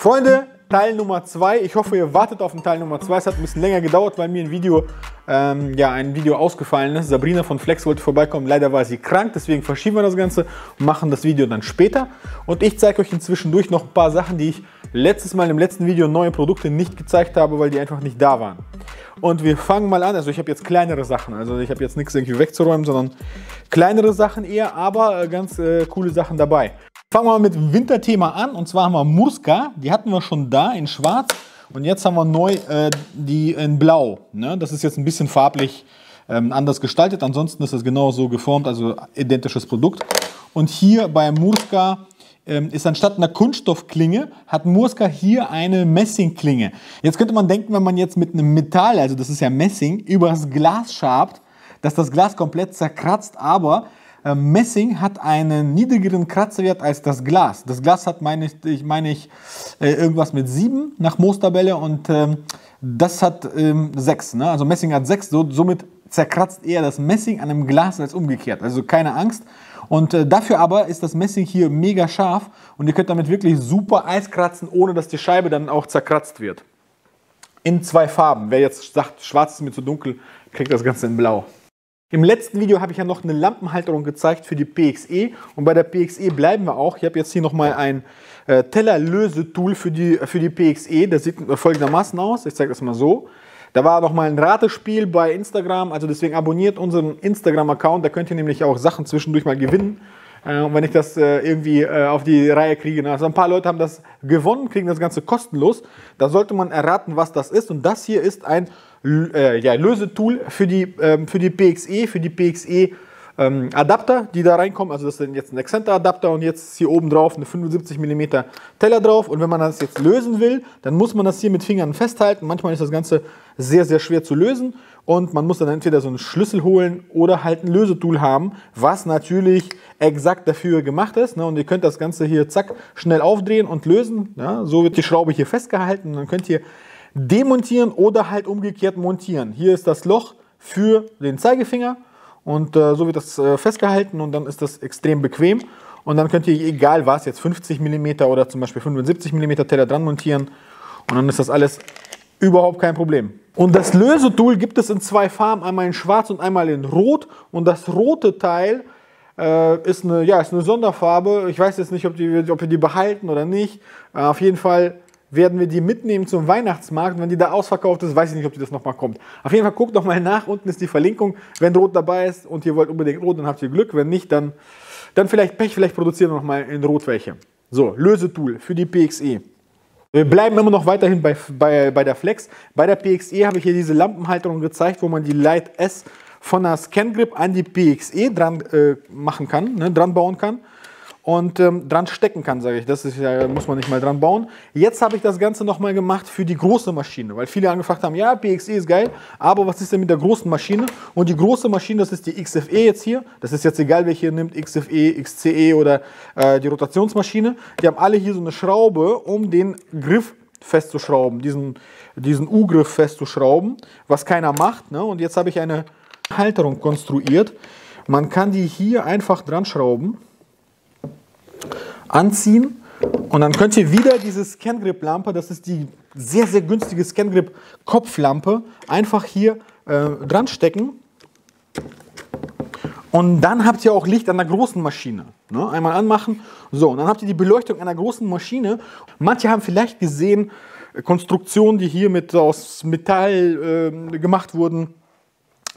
Freunde, Teil Nummer 2. Ich hoffe, ihr wartet auf den Teil Nummer 2. Es hat ein bisschen länger gedauert, weil mir ein Video ausgefallen ist. Sabrina von Flex wollte vorbeikommen. Leider war sie krank, deswegen verschieben wir das Ganze und machen das Video dann später. Und ich zeige euch inzwischen durch noch ein paar Sachen, die ich letztes Mal im letzten Video neue Produkte nicht gezeigt habe, weil die einfach nicht da waren. Und wir fangen mal an. Also ich habe jetzt kleinere Sachen. Also ich habe jetzt nichts irgendwie wegzuräumen, sondern kleinere Sachen eher, aber ganz coole Sachen dabei. Fangen wir mal mit dem Winterthema an, und zwar haben wir Murska, die hatten wir schon da in schwarz und jetzt haben wir neu die in blau. Ne? Das ist jetzt ein bisschen farblich anders gestaltet, ansonsten ist das genau so geformt, also identisches Produkt. Und hier bei Murska ist anstatt einer Kunststoffklinge, hat Murska hier eine Messingklinge. Jetzt könnte man denken, wenn man jetzt mit einem Metall, also das ist ja Messing, übers Glas schabt, dass das Glas komplett zerkratzt, aber Messing hat einen niedrigeren Kratzwert als das Glas. Das Glas hat, meine ich irgendwas mit 7 nach Moos-Tabelle und das hat 6. Ne? Also Messing hat 6, somit zerkratzt eher das Messing an einem Glas als umgekehrt. Also keine Angst. Und dafür aber ist das Messing hier mega scharf und ihr könnt damit wirklich super Eis kratzen, ohne dass die Scheibe dann auch zerkratzt wird. In 2 Farben. Wer jetzt sagt, schwarz ist mir zu dunkel, kriegt das Ganze in blau. Im letzten Video habe ich ja noch eine Lampenhalterung gezeigt für die PXE und bei der PXE bleiben wir auch. Ich habe jetzt hier nochmal ein Tellerlösetool für die PXE, das sieht folgendermaßen aus, ich zeige das mal so. Da war nochmal ein Ratespiel bei Instagram, also deswegen abonniert unseren Instagram-Account, da könnt ihr nämlich auch Sachen zwischendurch mal gewinnen. Und wenn ich das irgendwie auf die Reihe kriege, also ein paar Leute haben das gewonnen, kriegen das Ganze kostenlos. Da sollte man erraten, was das ist. Und das hier ist ein Lösetool für die PXE, für die PXE Adapter, die da reinkommen. Also das sind jetzt ein Exzenter-Adapter und jetzt hier oben drauf eine 75 mm Teller drauf. Und wenn man das jetzt lösen will, dann muss man das hier mit Fingern festhalten. Manchmal ist das Ganze sehr, sehr schwer zu lösen. Und man muss dann entweder so einen Schlüssel holen oder halt ein Lösetool haben, was natürlich exakt dafür gemacht ist. Ne? Und ihr könnt das Ganze hier zack schnell aufdrehen und lösen. Ja? So wird die Schraube hier festgehalten. Und dann könnt ihr demontieren oder halt umgekehrt montieren. Hier ist das Loch für den Zeigefinger und so wird das festgehalten und dann ist das extrem bequem. Und dann könnt ihr, egal was, jetzt 50 mm oder zum Beispiel 75 mm Teller dran montieren und dann ist das alles überhaupt kein Problem. Und das Lösetool gibt es in 2 Farben, einmal in schwarz und einmal in rot. Und das rote Teil ist eine Sonderfarbe. Ich weiß jetzt nicht, ob wir die behalten oder nicht. Auf jeden Fall werden wir die mitnehmen zum Weihnachtsmarkt. Und wenn die da ausverkauft ist, weiß ich nicht, ob die das nochmal kommt. Auf jeden Fall guckt nochmal nach, unten ist die Verlinkung. Wenn rot dabei ist und ihr wollt unbedingt rot, dann habt ihr Glück. Wenn nicht, dann vielleicht Pech, vielleicht produzieren wir nochmal in rot welche. So, Lösetool für die PXE. Wir bleiben immer noch weiterhin bei der Flex. Bei der PXE habe ich hier diese Lampenhalterung gezeigt, wo man die Light S von der Scangrip an die PXE dran machen kann, ne, dran bauen kann und dran stecken kann, sage ich. Das ist, muss man nicht mal dran bauen. Jetzt habe ich das Ganze nochmal gemacht für die große Maschine, weil viele angefragt haben, ja, PXE ist geil, aber was ist denn mit der großen Maschine? Und die große Maschine, das ist die XFE jetzt hier. Das ist jetzt egal, welche ihr nimmt, XFE, XCE oder die Rotationsmaschine. Die haben alle hier so eine Schraube, um den Griff festzuschrauben, diesen U-Griff festzuschrauben, was keiner macht. Ne? Und jetzt habe ich eine Halterung konstruiert. Man kann die hier einfach dran schrauben, anziehen und dann könnt ihr wieder diese Scangrip-Lampe, das ist die sehr, sehr günstige Scangrip-Kopflampe, einfach hier dran stecken und dann habt ihr auch Licht an der großen Maschine. Ne? Einmal anmachen, so, und dann habt ihr die Beleuchtung einer großen Maschine. Manche haben vielleicht gesehen, Konstruktionen, die hier aus Metall gemacht wurden,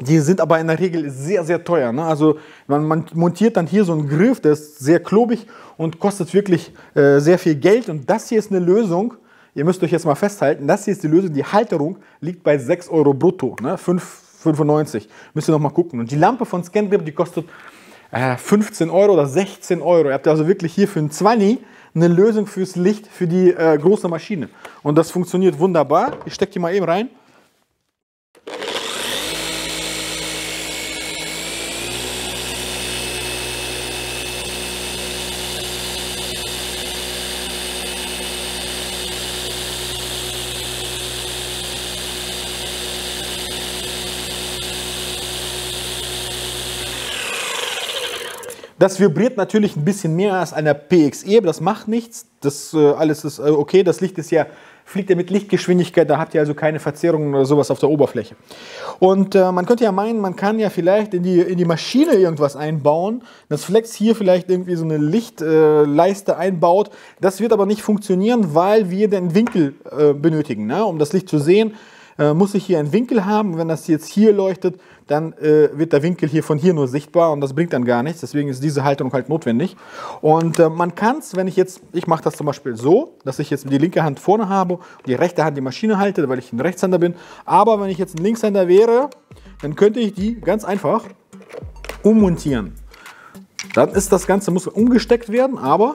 die sind aber in der Regel sehr, sehr teuer. Ne? Also man montiert dann hier so einen Griff, der ist sehr klobig und kostet wirklich sehr viel Geld. Und das hier ist eine Lösung, ihr müsst euch jetzt mal festhalten, das hier ist die Lösung, die Halterung liegt bei 6 Euro brutto, ne? 5,95, müsst ihr nochmal gucken. Und die Lampe von Scangrip, die kostet 15 Euro oder 16 Euro. Ihr habt also wirklich hier für einen 20 eine Lösung fürs Licht, für die große Maschine. Und das funktioniert wunderbar. Ich stecke die mal eben rein. Das vibriert natürlich ein bisschen mehr als einer PXE, aber das macht nichts. Das alles ist okay. Das Licht ist ja, fliegt ja mit Lichtgeschwindigkeit, da habt ihr also keine Verzerrungen oder sowas auf der Oberfläche. Und man könnte ja meinen, man kann ja vielleicht in die Maschine irgendwas einbauen, dass Flex hier vielleicht irgendwie so eine Lichtleiste einbaut. Das wird aber nicht funktionieren, weil wir den Winkel benötigen, ne? Um das Licht zu sehen. Muss ich hier einen Winkel haben. Wenn das jetzt hier leuchtet, dann wird der Winkel hier von hier nur sichtbar und das bringt dann gar nichts. Deswegen ist diese Halterung halt notwendig. Und man kann es, wenn ich jetzt, ich mache das zum Beispiel so, dass ich jetzt die linke Hand vorne habe und die rechte Hand die Maschine halte, weil ich ein Rechtshänder bin. Aber wenn ich jetzt ein Linkshänder wäre, dann könnte ich die ganz einfach ummontieren. Dann ist das Ganze, muss umgesteckt werden, aber...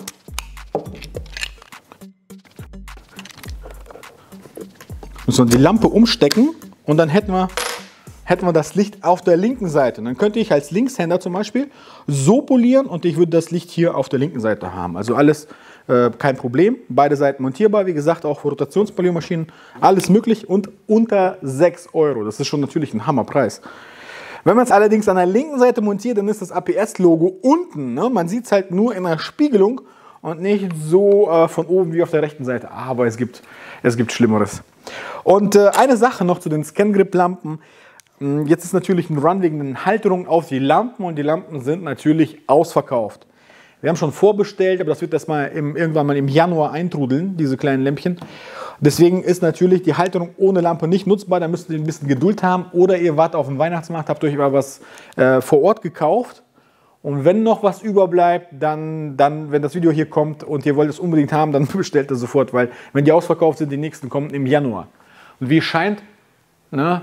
So, die Lampe umstecken und dann hätten wir das Licht auf der linken Seite. Und dann könnte ich als Linkshänder zum Beispiel so polieren und ich würde das Licht hier auf der linken Seite haben. Also alles kein Problem. Beide Seiten montierbar, wie gesagt, auch für Rotationspoliermaschinen. Alles möglich und unter 6 Euro. Das ist schon natürlich ein Hammerpreis. Wenn man es allerdings an der linken Seite montiert, dann ist das APS-Logo unten, ne? Man sieht es halt nur in der Spiegelung und nicht so von oben wie auf der rechten Seite. Aber es gibt Schlimmeres. Und eine Sache noch zu den Scangrip-Lampen. Jetzt ist natürlich ein Run wegen den Halterungen auf die Lampen und die Lampen sind natürlich ausverkauft. Wir haben schon vorbestellt, aber das wird erstmal irgendwann mal im Januar eintrudeln, diese kleinen Lämpchen. Deswegen ist natürlich die Halterung ohne Lampe nicht nutzbar, da müsst ihr ein bisschen Geduld haben. Oder ihr wart auf dem Weihnachtsmarkt, habt euch mal was vor Ort gekauft. Und wenn noch was überbleibt, dann, wenn das Video hier kommt und ihr wollt es unbedingt haben, dann bestellt das sofort, weil wenn die ausverkauft sind, die nächsten kommen im Januar. Und wie es scheint, ne,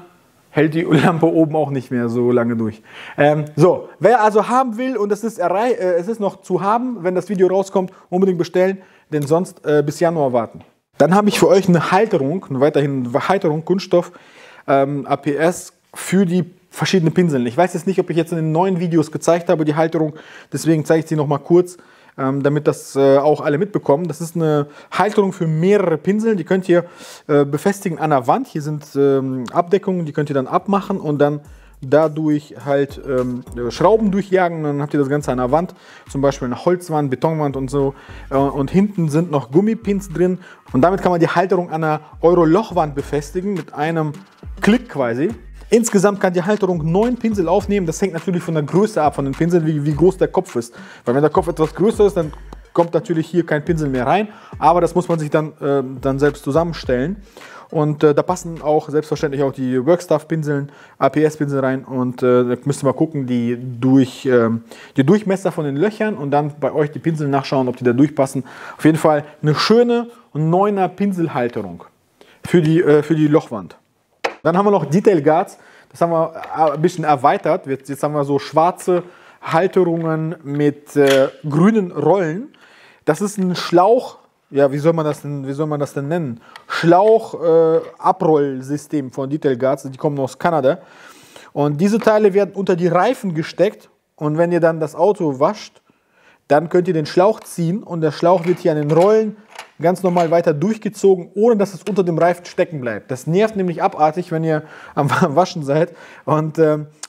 hält die Lampe oben auch nicht mehr so lange durch. So, wer also haben will und es ist noch zu haben, wenn das Video rauskommt, unbedingt bestellen, denn sonst bis Januar warten. Dann habe ich für euch eine Halterung, weiterhin Kunststoff, APS für die verschiedene Pinseln. Ich weiß jetzt nicht, ob ich jetzt in den neuen Videos gezeigt habe, die Halterung. Deswegen zeige ich sie nochmal kurz, damit das auch alle mitbekommen. Das ist eine Halterung für mehrere Pinsel. Die könnt ihr befestigen an der Wand. Hier sind Abdeckungen, die könnt ihr dann abmachen und dann dadurch halt Schrauben durchjagen. Dann habt ihr das Ganze an der Wand, zum Beispiel eine Holzwand, Betonwand und so. Und hinten sind noch Gummipins drin. Und damit kann man die Halterung an einer Euro-Lochwand befestigen mit einem Klick quasi. Insgesamt kann die Halterung 9 Pinsel aufnehmen. Das hängt natürlich von der Größe ab, von den Pinseln, wie groß der Kopf ist. Weil wenn der Kopf etwas größer ist, dann kommt natürlich hier kein Pinsel mehr rein. Aber das muss man sich dann selbst zusammenstellen. Und da passen auch selbstverständlich auch die Workstuff-Pinseln, APS-Pinsel rein. Und da müsst ihr mal gucken, die Durchmesser von den Löchern und dann bei euch die Pinsel nachschauen, ob die da durchpassen. Auf jeden Fall eine schöne 9er Pinselhalterung für die Lochwand. Dann haben wir noch Detail Guards, das haben wir ein bisschen erweitert. Jetzt haben wir so schwarze Halterungen mit grünen Rollen. Das ist ein Schlauch, ja, wie soll man das denn nennen? Schlauch-Abrollsystem von Detail Guards, die kommen aus Kanada. Und diese Teile werden unter die Reifen gesteckt und wenn ihr dann das Auto wascht, dann könnt ihr den Schlauch ziehen und der Schlauch wird hier an den Rollen ganz normal weiter durchgezogen, ohne dass es unter dem Reifen stecken bleibt. Das nervt nämlich abartig, wenn ihr am Waschen seid. Und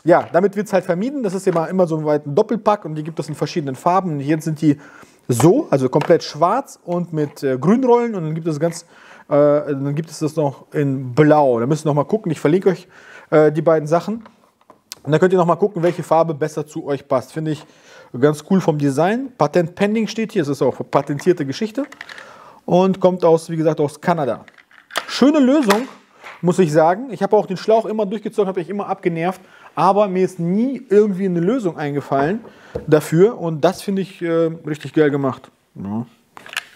ja, damit wird es halt vermieden. Das ist immer so ein Doppelpack und die gibt es in verschiedenen Farben. Und hier sind die so, also komplett schwarz und mit Grünrollen. Und dann gibt es das noch in Blau. Da müsst ihr nochmal gucken. Ich verlinke euch die beiden Sachen. Und dann könnt ihr nochmal gucken, welche Farbe besser zu euch passt. Finde ich ganz cool vom Design. Patent Pending steht hier. Das ist auch eine patentierte Geschichte. Und kommt aus, wie gesagt, aus Kanada. Schöne Lösung, muss ich sagen. Ich habe auch den Schlauch immer durchgezogen, habe mich immer abgenervt. Aber mir ist nie irgendwie eine Lösung eingefallen dafür. Und das finde ich richtig geil gemacht. Ja.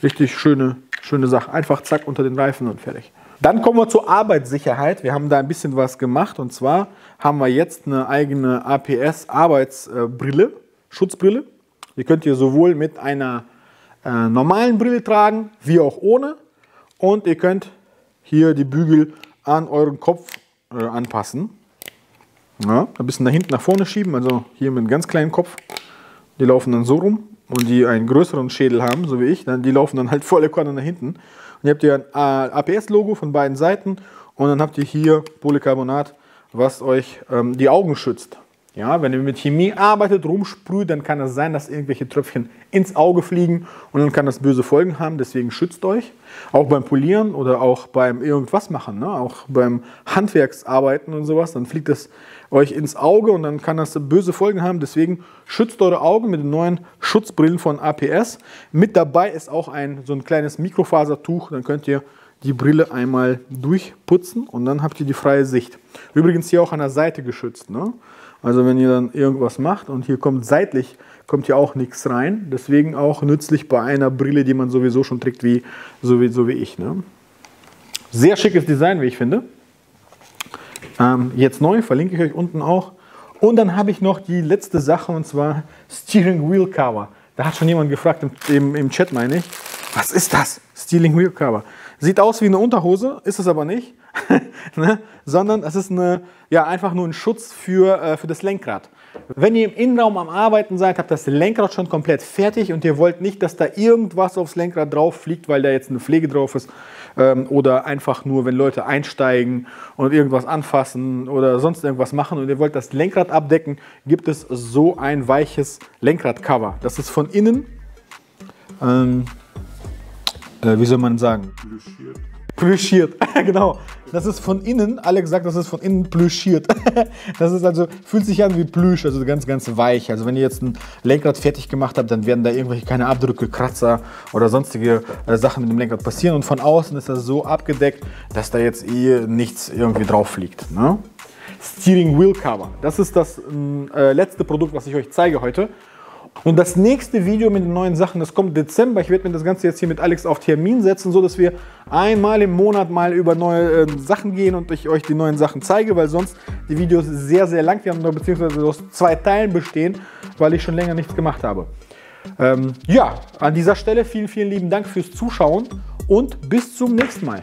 Richtig schöne Sache. Einfach zack unter den Reifen und fertig. Dann kommen wir zur Arbeitssicherheit. Wir haben da ein bisschen was gemacht. Und zwar haben wir jetzt eine eigene APS-Arbeitsbrille, Schutzbrille. Die könnt ihr sowohl mit einer normalen Brille tragen, wie auch ohne. Und ihr könnt hier die Bügel an euren Kopf anpassen. Ja, ein bisschen nach hinten, nach vorne schieben, also hier mit einem ganz kleinen Kopf. Die laufen dann so rum und die einen größeren Schädel haben, so wie ich, die laufen dann halt volle Kanne nach hinten. Und hier habt ihr ein APS-Logo von beiden Seiten und dann habt ihr hier Polycarbonat, was euch die Augen schützt. Ja, wenn ihr mit Chemie arbeitet, rumsprüht, dann kann es sein, dass irgendwelche Tröpfchen ins Auge fliegen und dann kann das böse Folgen haben, deswegen schützt euch. Auch beim Polieren oder auch beim irgendwas machen, ne? Auch beim Handwerksarbeiten und sowas, dann fliegt das euch ins Auge und dann kann das böse Folgen haben, deswegen schützt eure Augen mit den neuen Schutzbrillen von APS. Mit dabei ist auch so ein kleines Mikrofasertuch, dann könnt ihr die Brille einmal durchputzen und dann habt ihr die freie Sicht. Übrigens hier auch an der Seite geschützt, ne? Also wenn ihr dann irgendwas macht und hier kommt seitlich, kommt hier auch nichts rein. Deswegen auch nützlich bei einer Brille, die man sowieso schon trägt, so wie ich. Ne? Sehr schickes Design, wie ich finde. Jetzt neu, verlinke ich euch unten auch. Und dann habe ich noch die letzte Sache und zwar Steering Wheel Cover. Da hat schon jemand gefragt, im Chat meine ich, was ist das? Steering Wheel Cover. Sieht aus wie eine Unterhose, ist es aber nicht, ne? Sondern es ist einfach nur ein Schutz für das Lenkrad. Wenn ihr im Innenraum am Arbeiten seid, habt das Lenkrad schon komplett fertig und ihr wollt nicht, dass da irgendwas aufs Lenkrad drauf fliegt, weil da jetzt eine Pflege drauf ist oder einfach nur, wenn Leute einsteigen und irgendwas anfassen oder sonst irgendwas machen und ihr wollt das Lenkrad abdecken, gibt es so ein weiches Lenkradcover. Das ist von innen, wie soll man sagen? Plüschiert. Plüschiert, genau. Das ist von innen, Alex sagt, das ist von innen plüschiert. Das ist also, fühlt sich an wie Plüsch, also ganz, ganz weich. Also wenn ihr jetzt ein Lenkrad fertig gemacht habt, dann werden da irgendwelche, keine Abdrücke, Kratzer oder sonstige Sachen mit dem Lenkrad passieren. Und von außen ist das so abgedeckt, dass da jetzt nichts irgendwie drauf fliegt, ne? Steering Wheel Cover, das ist das letzte Produkt, was ich euch zeige heute. Und das nächste Video mit den neuen Sachen, das kommt Dezember. Ich werde mir das Ganze jetzt hier mit Alex auf Termin setzen, so dass wir einmal im Monat mal über neue Sachen gehen und ich euch die neuen Sachen zeige, weil sonst die Videos sehr, sehr lang werden, beziehungsweise aus zwei Teilen bestehen, weil ich schon länger nichts gemacht habe. Ja, an dieser Stelle vielen, vielen lieben Dank fürs Zuschauen und bis zum nächsten Mal.